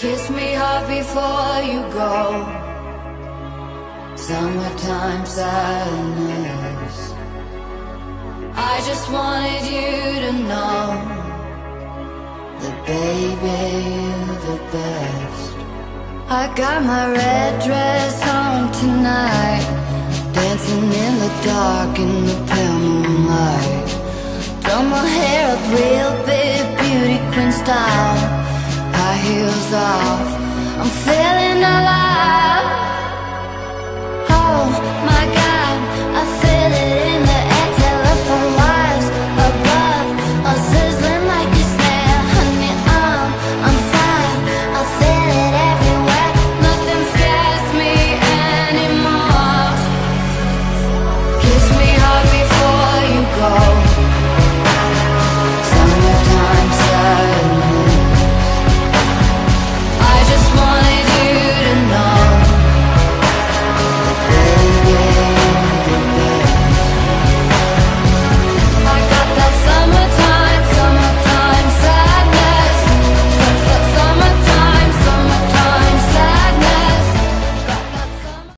Kiss me hard before you go. Summertime sadness. I just wanted you to know that baby, you're the best. I got my red dress on tonight, dancing in the dark in the pale moonlight. Throw my hair up real big, beauty queen style. Heels off, I'm feeling